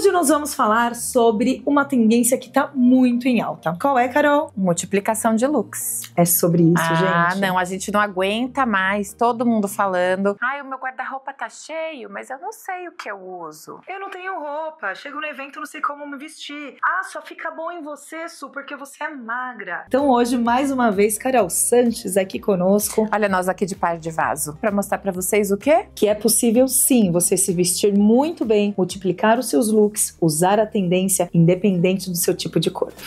Hoje nós vamos falar sobre uma tendência que tá muito em alta. Qual é, Carol? Multiplicação de looks. É sobre isso, gente. Ah, não, a gente não aguenta mais todo mundo falando: ai, o meu guarda-roupa tá cheio, mas eu não sei o que eu uso. Eu não tenho roupa, chego no evento, não sei como me vestir. Ah, só fica bom em você, Su, porque você é magra. Então hoje, mais uma vez, Carol Sanchez aqui conosco. Olha nós aqui de par de vaso, pra mostrar pra vocês o quê? Que é possível sim, você se vestir muito bem, multiplicar os seus looks, usar a tendência, independente do seu tipo de corpo.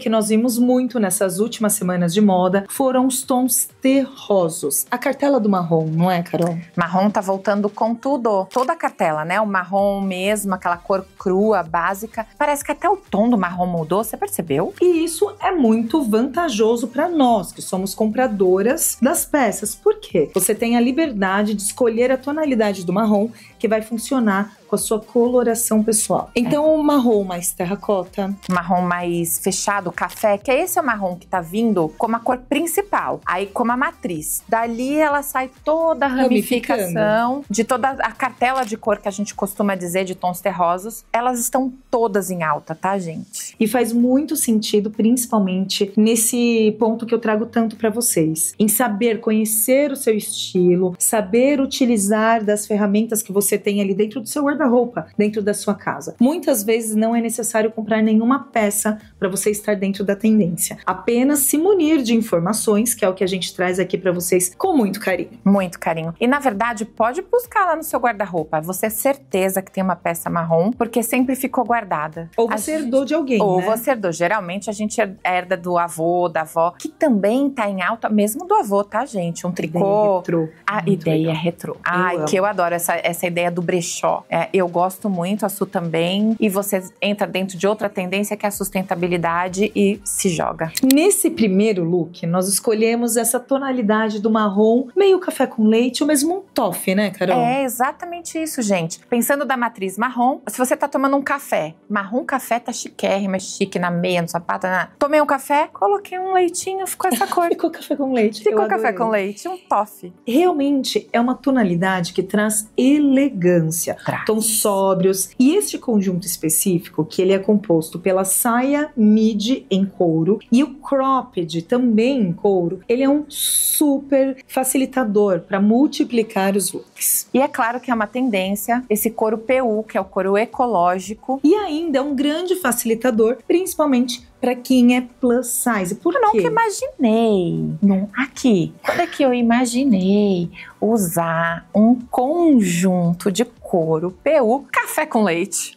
Que nós vimos muito nessas últimas semanas de moda foram os tons terrosos. A cartela do marrom, não é, Carol? Marrom tá voltando com tudo. Toda a cartela, né? O marrom mesmo, aquela cor crua, básica. Parece que até o tom do marrom mudou, você percebeu? E isso é muito vantajoso para nós, que somos compradoras das peças. Por quê? Você tem a liberdade de escolher a tonalidade do marrom que vai funcionar com a sua coloração pessoal. Então o marrom mais terracota, marrom mais fechado, café, que é esse marrom que tá vindo como a cor principal, aí como a matriz. Dali ela sai toda a ramificação de toda a cartela de cor que a gente costuma dizer de tons terrosos. Elas estão todas em alta, tá, gente? E faz muito sentido, principalmente nesse ponto que eu trago tanto pra vocês, em saber conhecer o seu estilo, saber utilizar das ferramentas que você tem ali dentro do seu guarda-roupa, dentro da sua casa. Muitas vezes não é necessário comprar nenhuma peça para você estar dentro da tendência. Apenas se munir de informações, que é o que a gente traz aqui para vocês com muito carinho. Muito carinho. E na verdade, pode buscar lá no seu guarda-roupa. Você é certeza que tem uma peça marrom, porque sempre ficou guardada. Ou você herdou de alguém, ou né? Você herdou. Geralmente a gente herda do avô, da avó, que também tá em alta, mesmo do avô, tá, gente? Um tricô. A ideia retrô. Ai, que eu adoro essa ideia do brechó. Eu gosto muito, a Su também. E você entra dentro de outra tendência, que é a sustentabilidade, e se joga. Nesse primeiro look, nós escolhemos essa tonalidade do marrom, meio café com leite, ou mesmo um toffee, né, Carol? É exatamente isso, gente. Pensando da matriz marrom, se você tá tomando um café, marrom café tá chiquérrimo, é chique na meia, no sapato, na... Tomei um café, coloquei um leitinho, ficou essa cor. Ficou café com leite. Ficou café com leite, um toffee. Realmente é uma tonalidade que traz elegância. Tons sóbrios. E este conjunto específico, que ele é composto pela saia midi em couro e o cropped também em couro, ele é um super facilitador para multiplicar os looks. E é claro que é uma tendência esse couro PU, que é o couro ecológico, e ainda é um grande facilitador, principalmente pra quem é plus size. Por quê? Eu nunca imaginei. Não. Aqui. Quando é que eu imaginei usar um conjunto de couro PU café com leite?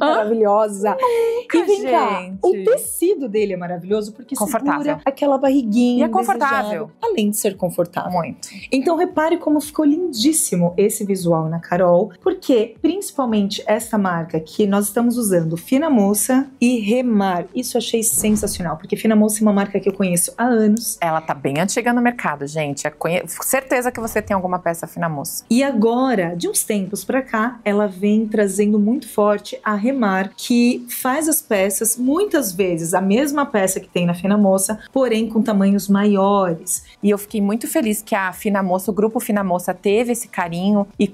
Maravilhosa. Nunca, e vem gente. Cá, o tecido dele é maravilhoso porque segura aquela barriguinha. E é confortável. Desejada, além de ser confortável. Muito. Então repare como ficou lindíssimo esse visual na Carol, porque principalmente essa marca que nós estamos usando, Fina Moça e Remar. Isso eu achei sensacional, porque Fina Moça é uma marca que eu conheço há anos. Ela tá bem antiga no mercado, gente. Certeza que você tem alguma peça Fina Moça. E agora, de uns tempos pra cá, ela vem trazendo muito forte a Remar, que faz as peças, muitas vezes, a mesma peça que tem na Fina Moça, porém com tamanhos maiores. E eu fiquei muito feliz que a Fina Moça, o grupo Fina Moça, teve esse carinho e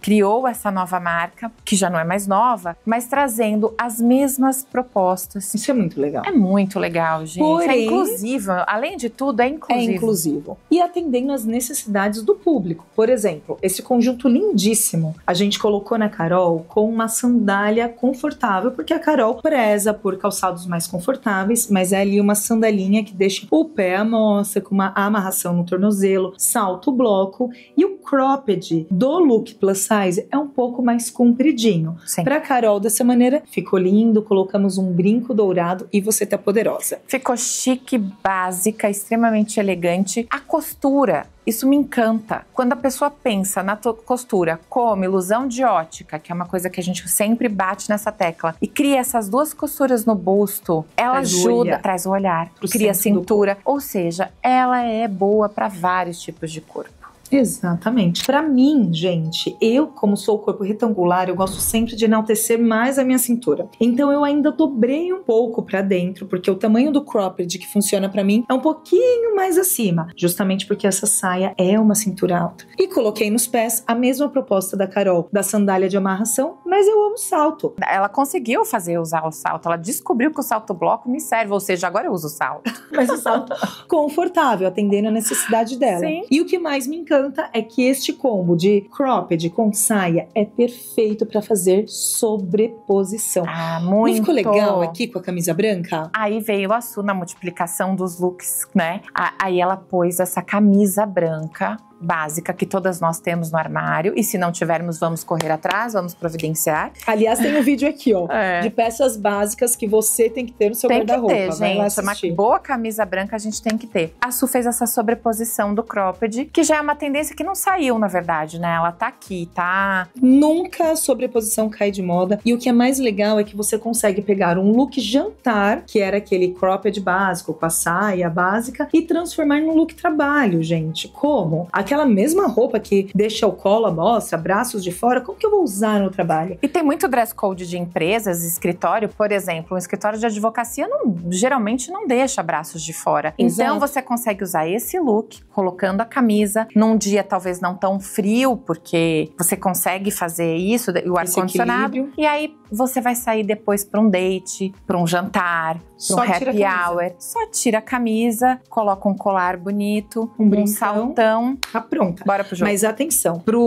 criou essa nova marca, que já não é mais nova, mas trazendo as mesmas propostas. Isso é muito legal. É muito legal, gente. Porém, é inclusivo. Além de tudo, é inclusivo. É inclusivo. E atendendo às necessidades do público. Por exemplo, esse conjunto lindíssimo, a gente colocou na Carol com uma sandália confortável, porque a Carol preza por calçados mais confortáveis, mas é ali uma sandalinha que deixa o pé à mostra, com uma amarração no tornozelo, salto bloco, e o cropped do look plus size é um pouco mais compridinho. Sim. Pra Carol, dessa maneira, ficou lindo, colocamos um brinco dourado e você tá poderosa. Ficou chique, básica, extremamente elegante. A costura, isso me encanta. Quando a pessoa pensa na costura como ilusão de ótica, que é uma coisa que a gente sempre bate nessa tecla, e cria essas duas costuras no busto, ela ajuda, traz o olhar, cria cintura, ou seja, ela é boa para vários tipos de corpo. Exatamente. Pra mim, gente, eu, como sou o corpo retangular, eu gosto sempre de enaltecer mais a minha cintura. Então eu ainda dobrei um pouco pra dentro, porque o tamanho do cropped que funciona pra mim é um pouquinho mais acima, justamente porque essa saia é uma cintura alta. E coloquei nos pés a mesma proposta da Carol, da sandália de amarração, mas eu amo salto. Ela conseguiu fazer usar o salto, ela descobriu que o salto bloco me serve, ou seja, agora eu uso o salto. Mas o salto confortável, atendendo a necessidade dela. Sim. E o que mais me encanta é que este combo de cropped com saia é perfeito pra fazer sobreposição. Ah, muito! Não ficou legal aqui com a camisa branca? Aí veio a Su na multiplicação dos looks, né? Aí ela pôs essa camisa branca básica que todas nós temos no armário, e se não tivermos, vamos correr atrás, vamos providenciar. Aliás, tem um vídeo aqui, ó, de peças básicas que você tem que ter no seu guarda-roupa. Tem que ter, gente. Uma boa camisa branca a gente tem que ter. A Su fez essa sobreposição do cropped, que já é uma tendência que não saiu, na verdade, né? Ela tá aqui, tá? Nunca a sobreposição cai de moda, e o que é mais legal é que você consegue pegar um look jantar, que era aquele cropped básico, com a saia básica, e transformar num look trabalho, gente. Como? Aquela mesma roupa que deixa o colo à mostra, braços de fora, como que eu vou usar no trabalho? E tem muito dress code de empresas, escritório, por exemplo, um escritório de advocacia geralmente não deixa braços de fora. Exato. Então você consegue usar esse look, colocando a camisa, num dia talvez não tão frio, porque você consegue fazer isso, o ar-condicionado, e aí você vai sair depois para um date, para um jantar, para um happy hour. Só tira a camisa, coloca um colar bonito, um saltão. Tá pronta. Bora pro jogo. Mas atenção, pro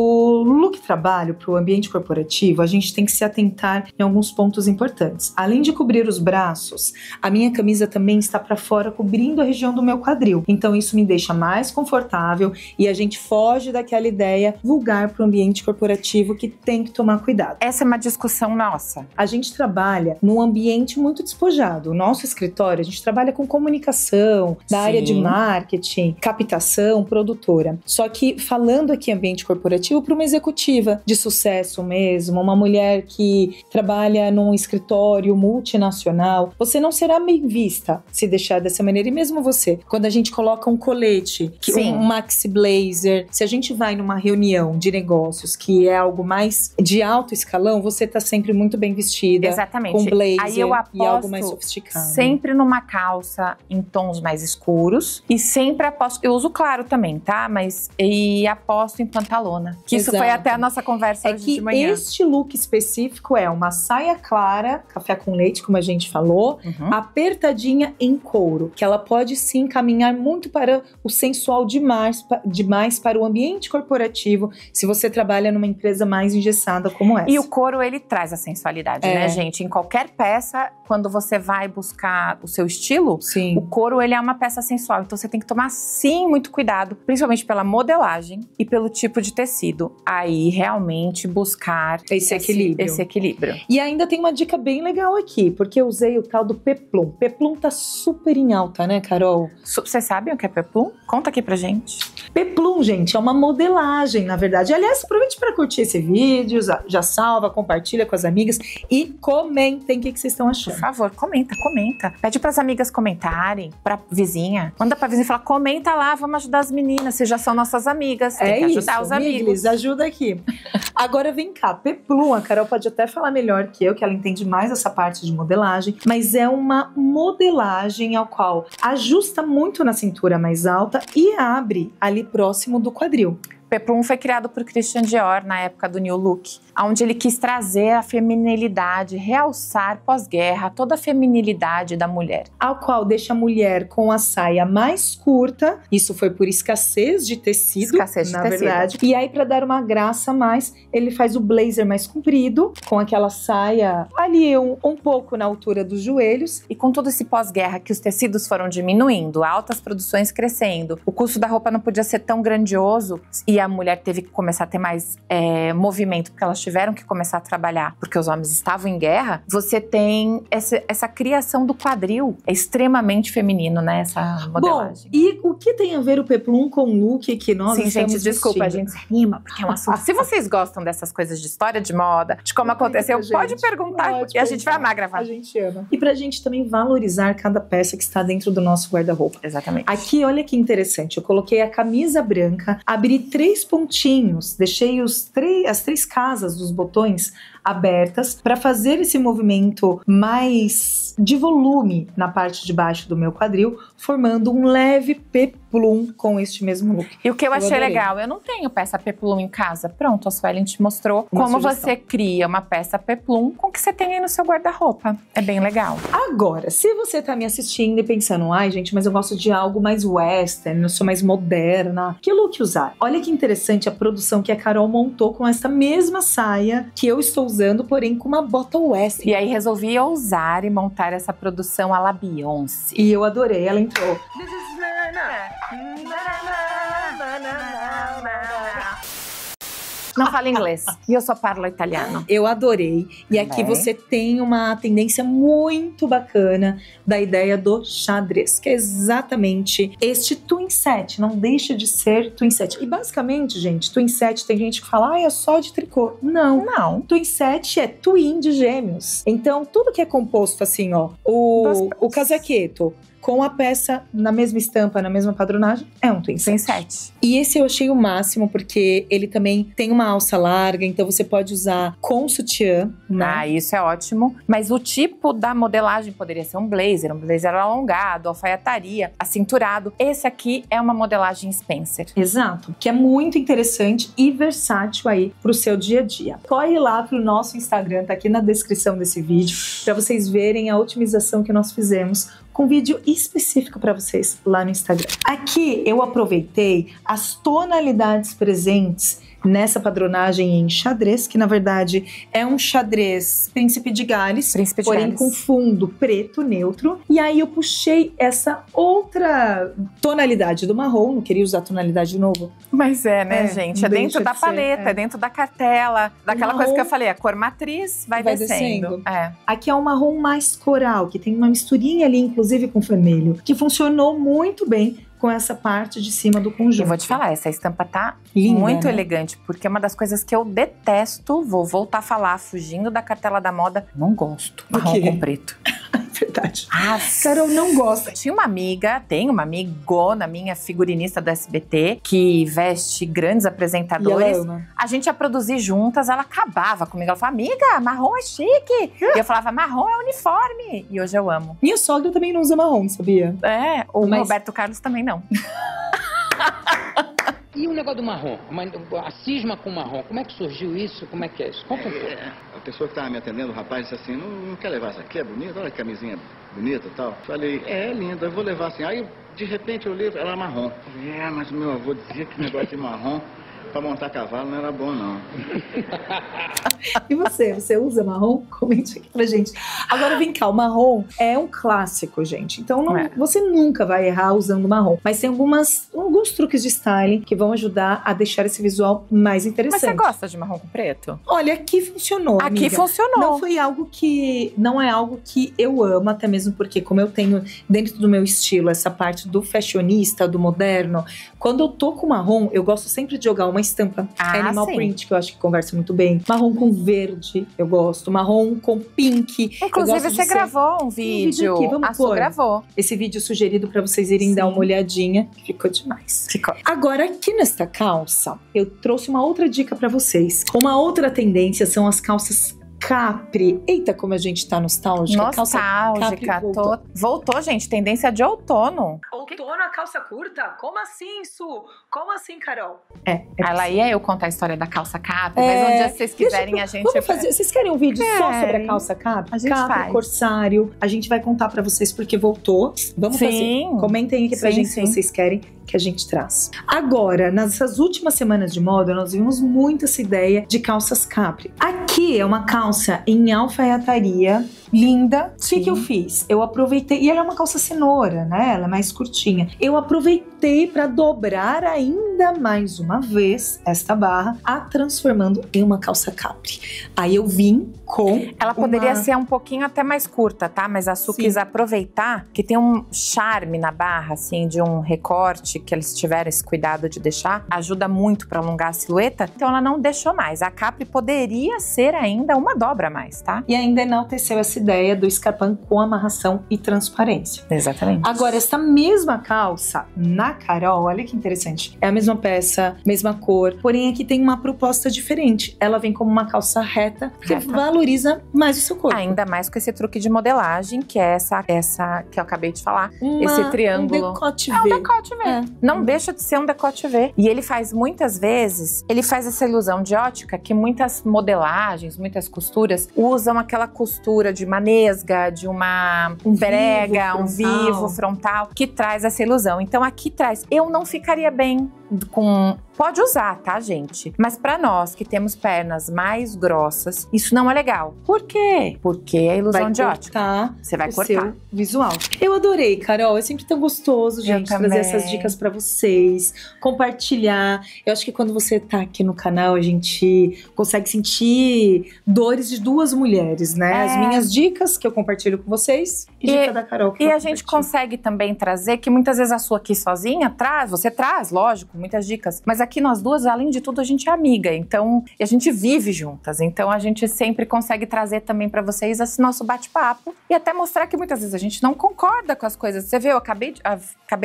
look trabalho, pro ambiente corporativo, a gente tem que se atentar em alguns pontos importantes. Além de cobrir os braços, a minha camisa também está para fora, cobrindo a região do meu quadril. Então isso me deixa mais confortável e a gente foge daquela ideia vulgar pro ambiente corporativo que tem que tomar cuidado. Essa é uma discussão nossa. A gente trabalha num ambiente muito despojado. O nosso escritório, a gente trabalha com comunicação, da área de marketing, captação, produtora. Só que falando aqui ambiente corporativo para uma executiva de sucesso mesmo, uma mulher que trabalha num escritório multinacional, você não será bem vista se deixar dessa maneira. E mesmo você, quando a gente coloca um colete, um maxi blazer, se a gente vai numa reunião de negócios que é algo mais de alto escalão, você tá sempre muito bem vestida, com blazer. Aí eu aposto e algo mais sofisticado. Sempre numa calça em tons mais escuros e sempre aposto, eu uso claro também, tá? Mas e aposto em pantalona. Que isso foi até a nossa conversa hoje de manhã. Este look específico é uma saia clara, café com leite, como a gente falou, apertadinha em couro, que ela pode sim caminhar muito para o sensual demais para o ambiente corporativo, se você trabalha numa empresa mais engessada como essa. E o couro, ele traz a sensualidade, né, gente? Em qualquer peça, quando você vai buscar o seu estilo, o couro, ele é uma peça sensual. Então, você tem que tomar, sim, muito cuidado, principalmente pela modelagem e pelo tipo de tecido. Aí, realmente, buscar esse equilíbrio. E ainda tem uma dica bem legal aqui, porque eu usei o tal do peplum. Peplum tá super em alta, né, Carol? Vocês sabem o que é peplum? Conta aqui pra gente. Peplum, gente, é uma modelagem, na verdade. Aliás, aproveite pra curtir esse vídeo, já salva, compartilha com as amigas e comentem o que vocês estão achando. Por favor, comenta. Pede pras amigas comentarem, pra vizinha. Manda pra vizinha e fala, comenta lá, vamos ajudar as meninas, vocês já são nossas amigas, tem que ajudar os amigos. Ajuda aqui. Agora vem cá, peplum, a Carol pode até falar melhor que eu, que ela entende mais essa parte de modelagem, mas é uma modelagem ao qual ajusta muito na cintura mais alta e abre ali próximo do quadril. Peplum foi criado por Christian Dior na época do New Look, onde ele quis trazer a feminilidade, realçar pós-guerra toda a feminilidade da mulher. Ao qual deixa a mulher com a saia mais curta, isso foi por escassez de tecido, na verdade. E aí, para dar uma graça a mais, ele faz o blazer mais comprido, com aquela saia ali um pouco na altura dos joelhos. E com todo esse pós-guerra que os tecidos foram diminuindo, altas produções crescendo, o custo da roupa não podia ser tão grandioso e a mulher teve que começar a ter mais movimento, porque elas tiveram que começar a trabalhar, porque os homens estavam em guerra. Você tem essa criação do quadril, é extremamente feminino, né, essa modelagem. Bom, e o que tem a ver o peplum com o look que nós estamos vestindo? Desculpa, a gente se rima, porque é um assunto. Se vocês gostam dessas coisas de história de moda, de como aconteceu, pode perguntar e a gente vai amar gravar. A gente ama. E pra gente também valorizar cada peça que está dentro do nosso guarda-roupa. Exatamente. Aqui, olha que interessante, eu coloquei a camisa branca, abri três três pontinhos, deixei as três casas dos botões abertas para fazer esse movimento mais de volume na parte de baixo do meu quadril, formando um leve peplum com este mesmo look. E o que eu achei adorei. Legal, eu não tenho peça peplum em casa. Pronto, a Suelen te mostrou como você cria uma peça peplum com o que você tem aí no seu guarda-roupa. É bem legal. Agora, se você tá me assistindo e pensando, ai gente, mas eu gosto de algo mais western, eu sou mais moderna, que look usar? Olha que interessante a produção que a Carol montou com essa mesma saia que eu estou usando, porém com uma bota western. E aí resolvi ousar e montar essa produção à la Beyoncé. E eu adorei, ela entrou. This is Nana. Nana, Nana, Nana. Não fala inglês, e eu só falo italiano. Eu adorei. E aqui você tem uma tendência muito bacana da ideia do xadrez, que é exatamente este twin set. Não deixa de ser twin set. E basicamente, gente, twin set tem gente que fala, ah, é só de tricô. Não. Não. Twin set é twin de gêmeos. Então, tudo que é composto assim, ó, o casaqueto com a peça na mesma estampa, na mesma padronagem, é um twin set. E esse eu achei o máximo, porque ele também tem uma alça larga, então você pode usar com sutiã, né? Ah, isso é ótimo. Mas o tipo da modelagem poderia ser um blazer alongado, alfaiataria, acinturado. Esse aqui é uma modelagem Spencer. Exato, que é muito interessante e versátil aí pro seu dia a dia. Corre lá pro nosso Instagram, tá aqui na descrição desse vídeo, pra vocês verem a otimização que nós fizemos com vídeo específico para vocês lá no Instagram. Aqui eu aproveitei as tonalidades presentes nessa padronagem em xadrez, que na verdade é um xadrez Príncipe de Gales, porém com fundo preto neutro. E aí eu puxei essa outra tonalidade do marrom, não queria usar tonalidade de novo. Mas é, né, gente? É dentro da paleta, é dentro da cartela, daquela coisa que eu falei, a cor matriz vai descendo. É. Aqui é um marrom mais coral, que tem uma misturinha ali, inclusive com vermelho, que funcionou muito bem com essa parte de cima do conjunto. Eu vou te falar, essa estampa tá linda, muito elegante, porque é uma das coisas que eu detesto, vou voltar a falar, fugindo da cartela da moda, não gosto. Marrom com preto. Verdade. Ah, Carol, não gosta. Tem uma amigona minha, figurinista do SBT, que veste grandes apresentadores. A gente ia produzir juntas, ela acabava comigo. Ela falava, amiga, marrom é chique. E eu falava, marrom é uniforme. E hoje eu amo. Minha sogra também não usa marrom, sabia? É, o Roberto Carlos também não. E o negócio do marrom? A cisma com o marrom, como é que surgiu isso? Como é que é isso? Conta um pouco. A pessoa que estava me atendendo, o rapaz, disse assim, não quer levar isso aqui, é bonito, olha a camisinha bonita e tal. Falei, é linda, eu vou levar assim. Aí, de repente, eu li, ela é marrom. Falei, mas meu avô dizia que o negócio de marrom pra montar cavalo não era bom, não. E você? Você usa marrom? Comente aqui pra gente. Agora vem cá, o marrom é um clássico, gente. Então você nunca vai errar usando marrom. Mas tem alguns truques de styling que vão ajudar a deixar esse visual mais interessante. Mas você gosta de marrom com preto? Olha, aqui funcionou, amiga. Aqui funcionou. Não é algo que eu amo, até mesmo porque como eu tenho dentro do meu estilo essa parte do fashionista, do moderno, quando eu tô com marrom, eu gosto sempre de jogar uma estampa animal print, que eu acho que conversa muito bem. Marrom com verde, eu gosto. Marrom com pink. Inclusive, você gravou um vídeo. Aqui, vamos pôr. Gravou. Esse vídeo sugerido pra vocês irem dar uma olhadinha. Ficou demais. Ficou. Agora, aqui nesta calça, eu trouxe uma outra dica pra vocês. Uma outra tendência são as calças capri. Eita, como a gente tá nostálgica. Nostálgica. Voltou, gente. Tendência de outono. Outono, a calça curta? Como assim, Su? Como assim, Carol? Ela ia eu contar a história da calça capri, mas um dia, se vocês quiserem, a gente... Vamos fazer. Vocês querem um vídeo só sobre a calça capri? A gente faz. Corsário. A gente vai contar pra vocês porque voltou. Vamos fazer. Comentem aqui pra gente se vocês querem que a gente traz. Agora, nessas últimas semanas de moda, nós vimos muito essa ideia de calças capri. Aqui é uma calça em alfaiataria, linda. O que eu fiz? Eu aproveitei, e ela é uma calça cenoura, né? Ela é mais curtinha. Eu aproveitei para dobrar ainda mais uma vez esta barra, a transformando em uma calça capri. Aí eu vim com ela poderia ser um pouquinho até mais curta, tá? Mas a Su quis aproveitar que tem um charme na barra, assim, de um recorte que eles tiveram esse cuidado de deixar. Ajuda muito para alongar a silhueta. Então ela não deixou mais. A capri poderia ser ainda uma dobra a mais, tá? E ainda enalteceu essa ideia do escarpão com amarração e transparência. Exatamente. Agora, essa mesma calça na Carol, olha que interessante. É a mesma mesma peça, mesma cor, porém aqui tem uma proposta diferente. Ela vem como uma calça reta, que valoriza mais o seu corpo. Ainda mais com esse truque de modelagem, que é essa que eu acabei de falar, esse triângulo. Um decote V. É um decote V. É. Não deixa de ser um decote V. E ele faz muitas vezes, ele faz essa ilusão de ótica que muitas modelagens, muitas costuras usam aquela costura de uma nesga, de uma brega, um vivo frontal, que traz essa ilusão. Então aqui traz, eu não ficaria bem com... Pode usar, tá, gente? Mas pra nós que temos pernas mais grossas, isso não é legal. Por quê? Porque é ilusão de ótica. Você vai cortar o visual. Eu adorei, Carol. É sempre tão gostoso, gente, trazer essas dicas pra vocês, compartilhar. Eu acho que quando você tá aqui no canal, a gente consegue sentir dores de duas mulheres, né? As minhas dicas que eu compartilho com vocês e dica da Carol. E a gente consegue também trazer, que muitas vezes a sua aqui sozinha traz, você traz, lógico, muitas dicas, mas aqui nós duas, além de tudo, a gente é amiga, então a gente vive juntas, então a gente sempre consegue trazer também pra vocês esse nosso bate-papo e até mostrar que muitas vezes a gente não concorda com as coisas. Você viu, eu acabei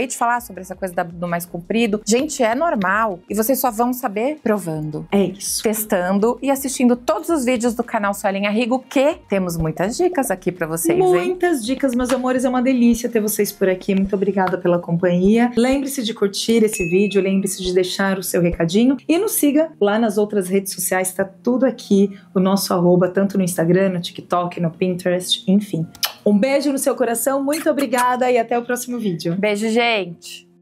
de falar sobre essa coisa do mais comprido. Gente, é normal e vocês só vão saber provando. É isso. Testando e assistindo todos os vídeos do canal Suelen Arrigo, que temos muitas dicas aqui pra vocês, Muitas dicas, meus amores, é uma delícia ter vocês por aqui. Muito obrigada pela companhia. Lembre-se de curtir esse vídeo, lembre-se de deixar o seu recadinho e nos siga lá nas outras redes sociais, tá tudo aqui, o nosso @ tanto no Instagram, no TikTok, no Pinterest, enfim. Um beijo no seu coração, muito obrigada e até o próximo vídeo. Beijo, gente!